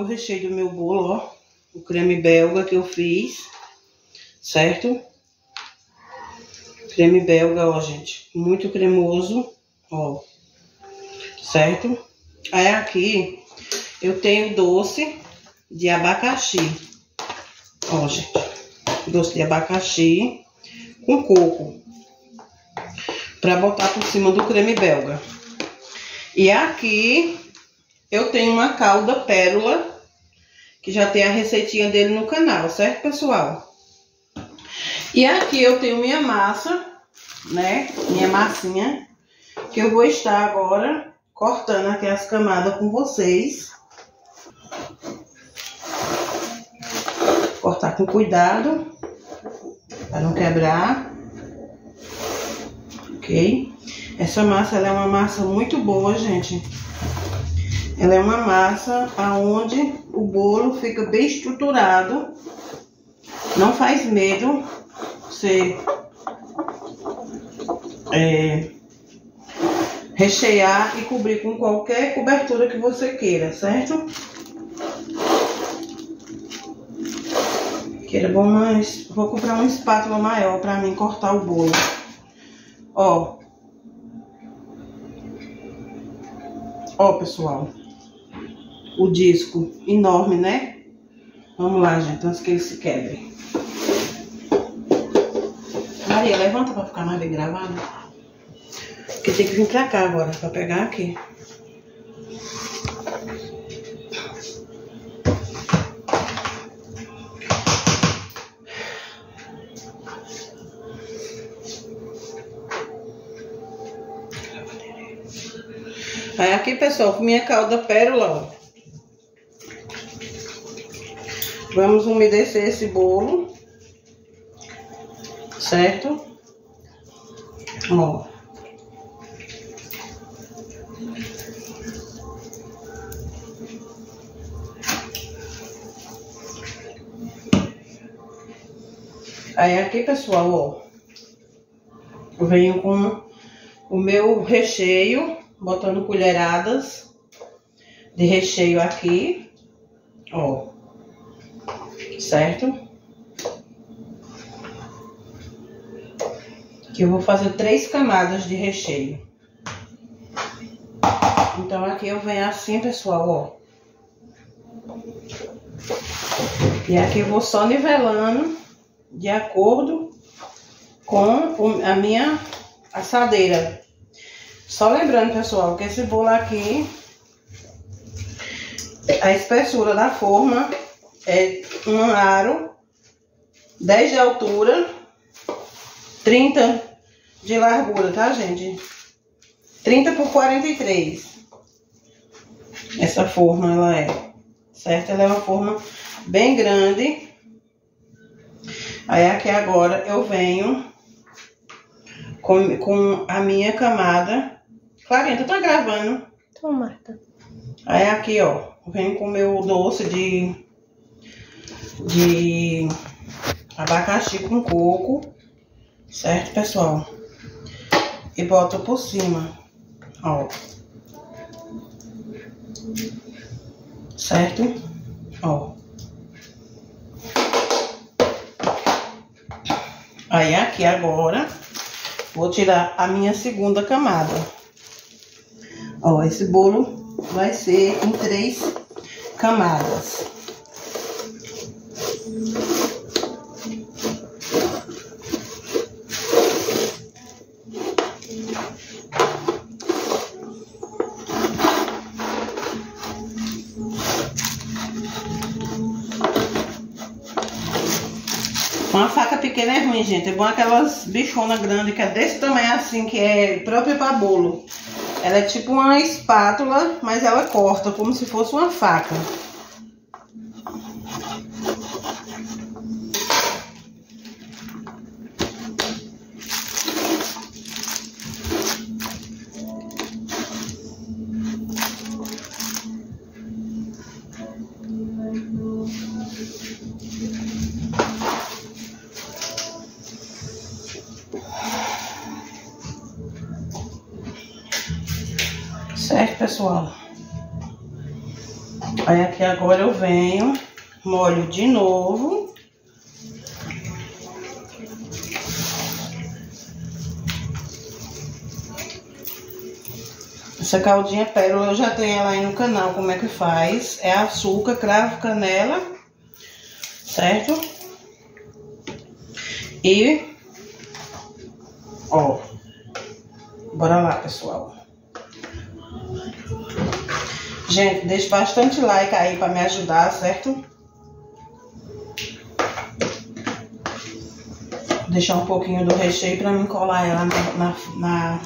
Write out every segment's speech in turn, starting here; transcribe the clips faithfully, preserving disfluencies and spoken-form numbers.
o recheio do meu bolo, ó. O creme belga que eu fiz, certo? Creme belga, ó, gente. Muito cremoso, ó. Certo? Aí aqui eu tenho doce de abacaxi. Ó, gente. Doce de abacaxi com coco. Pra botar por cima do creme belga. E aqui eu tenho uma calda pérola, que já tem a receitinha dele no canal, certo, pessoal? E aqui eu tenho minha massa, né? Minha massinha, que eu vou estar agora cortando aqui as camadas com vocês. Cortar com cuidado, para não quebrar. Ok? Essa massa, ela é uma massa muito boa, gente. Ela é uma massa aonde o bolo fica bem estruturado. Não faz medo você é, rechear e cobrir com qualquer cobertura que você queira, certo? Que era bom, mas vou comprar uma espátula maior pra mim cortar o bolo. Ó. Ó, pessoal, o disco enorme, né? Vamos lá, gente, antes que ele se quebre. Maria, levanta pra ficar mais bem gravado. Porque tem que vir pra cá agora, pra pegar aqui. Aí aqui, pessoal, com minha calda pérola, ó. Vamos umedecer esse bolo, certo? Ó. Aí aqui, pessoal, ó. Eu venho com o meu recheio. Botando colheradas de recheio aqui, ó, certo? Que eu vou fazer três camadas de recheio. Então aqui eu venho assim, pessoal, ó. E aqui eu vou só nivelando de acordo com a minha assadeira. Só lembrando, pessoal, que esse bolo aqui, a espessura da forma é um aro, dez de altura, trinta de largura, tá, gente? trinta por quarenta e três. Essa forma, ela é, certo? Ela é uma forma bem grande. Aí aqui agora eu venho com, com a minha camada... Clarinha, tu tá gravando? Tô, Marta. Aí aqui, ó, eu venho com o meu doce de, de abacaxi com coco, certo, pessoal? E boto por cima, ó. Certo? Ó. Aí aqui agora, vou tirar a minha segunda camada. Ó, esse bolo vai ser em três camadas. Uma faca pequena é ruim, gente. É bom aquelas bichonas grandes que é desse tamanho assim, que é própria para bolo. Ela é tipo uma espátula, mas ela corta como se fosse uma faca. Certo, pessoal? Aí aqui agora eu venho, molho de novo. Essa caldinha pérola eu já tenho ela aí no canal, como é que faz. É açúcar, cravo, canela, certo? E, ó, bora lá, pessoal. Gente, deixe bastante like aí pra me ajudar, certo? Vou deixar um pouquinho do recheio pra mim colar ela na, na, na...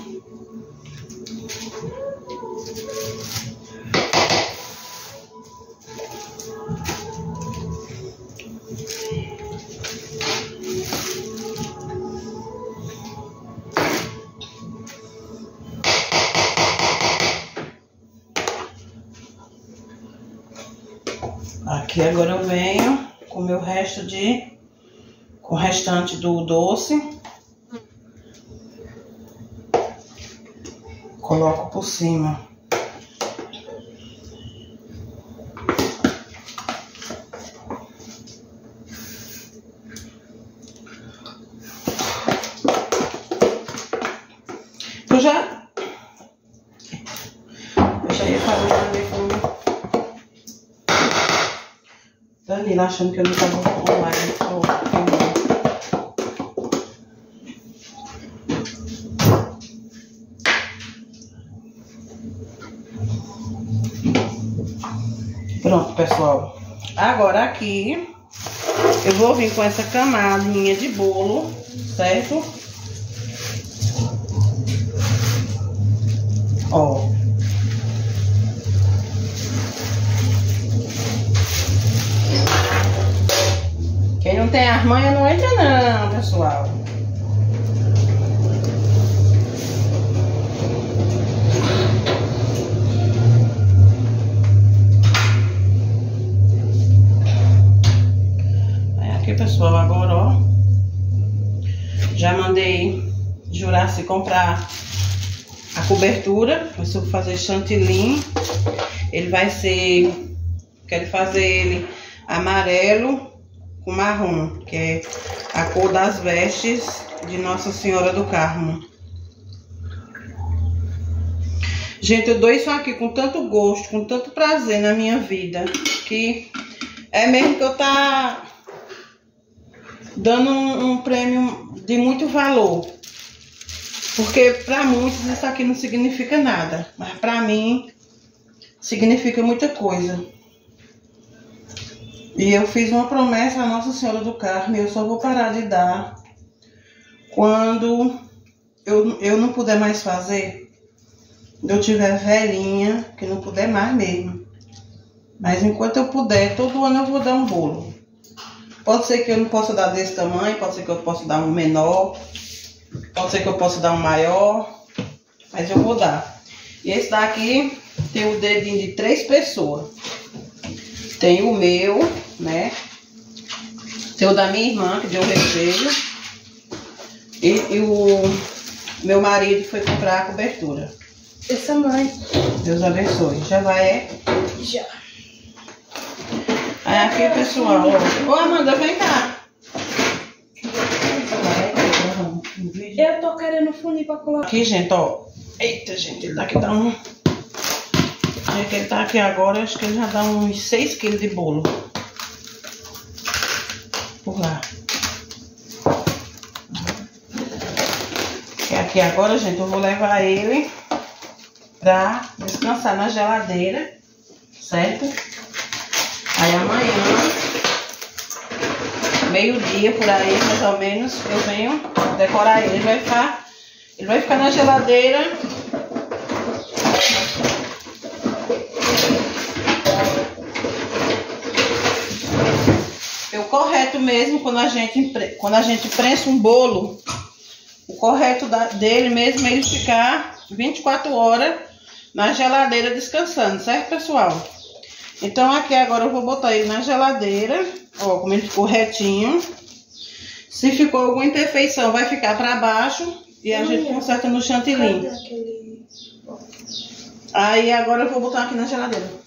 Aqui agora eu venho com o meu resto de... com o restante do doce. Coloco por cima. Eu já... Eu já ia fazer também. Danila achando que eu não tava online, tô online. Pronto, pessoal. Agora aqui eu vou vir com essa camadinha de bolo, certo? Ó. Quem não tem armanha não entra não, pessoal. É aqui, pessoal, agora, ó. Já mandei jurar se comprar a cobertura. Eu vou fazer chantilly. Ele vai ser... Quero fazer ele amarelo com marrom, que é a cor das vestes de Nossa Senhora do Carmo. Gente, eu dou isso aqui com tanto gosto, com tanto prazer na minha vida, que é mesmo que eu tá dando um, um prêmio de muito valor. Porque para muitos isso aqui não significa nada, mas para mim significa muita coisa. E eu fiz uma promessa à Nossa Senhora do Carmo, eu só vou parar de dar quando eu, eu não puder mais fazer, eu tiver velhinha, que não puder mais mesmo. Mas enquanto eu puder, todo ano eu vou dar um bolo. Pode ser que eu não possa dar desse tamanho, pode ser que eu possa dar um menor, pode ser que eu possa dar um maior, mas eu vou dar. E esse daqui tem o dedinho de três pessoas. Tem o meu, né? Tem o da minha irmã, que deu recheio. E, e o meu marido foi comprar a cobertura. Essa mãe. Deus abençoe. Já vai, é? Já. Aí aqui, pessoal. Ô, Amanda, vem cá. Eu tô querendo fundir pra colocar. Aqui, gente, ó. Eita, gente, ele daqui dá um... É que ele tá aqui agora, acho que ele já dá uns seis quilos de bolo. Por lá. E aqui agora, gente, eu vou levar ele pra descansar na geladeira, certo? Aí amanhã, meio-dia por aí, mais ou menos, eu venho decorar ele. Ele vai ficar, ele vai ficar na geladeira... O correto mesmo, quando a gente, quando a gente prensa um bolo, o correto da, dele mesmo é ele ficar vinte e quatro horas na geladeira descansando, certo, pessoal? Então aqui agora eu vou botar ele na geladeira, ó, como ele ficou retinho. Se ficou alguma imperfeição, vai ficar pra baixo e a gente conserta no chantilly. Aí agora eu vou botar aqui na geladeira.